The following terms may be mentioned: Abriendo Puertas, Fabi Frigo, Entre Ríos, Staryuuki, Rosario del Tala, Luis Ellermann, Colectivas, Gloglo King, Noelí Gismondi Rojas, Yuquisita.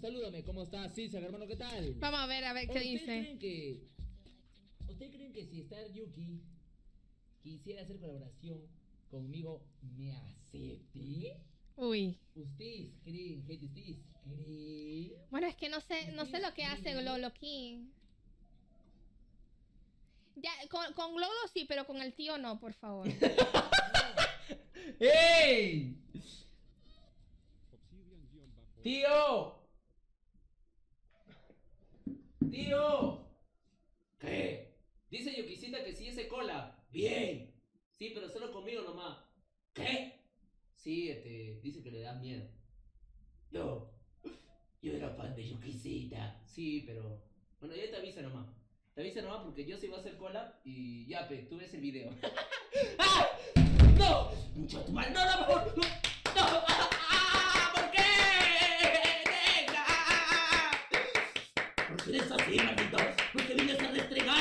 Salúdame, ¿cómo estás, César, hermano? ¿Qué tal? Vamos a ver qué dice. ¿Ustedes creen que si Staryuuki quisiera hacer colaboración conmigo, me acepte? Uy. ¿Ustedes creen, gente? ¿Ustedes creen? Bueno, es que no sé lo que hace Gloglo King. Ya, con Gloglo sí, pero con el tío no, por favor. ¡Ey! ¡Tío! ¡Tío! ¿Qué? Dice Yuquisita que sí se cola. ¡Bien! Sí, pero solo conmigo nomás. ¿Qué? Sí, dice que le da miedo. No. Yo era fan de Yuquisita. Sí, pero... Bueno, ya te avisa nomás. Te avisa nomás porque yo sí iba a hacer cola y ya, tú ves el video. ¡Ah! ¡No! ¡Mucho tu mal! ¡No, no, por favor! ¡No! ¡No! ¡Ah! ¿Por qué? ¡Deja! ¡Porque eres así, maldito! ¡Porque vienes a restregar!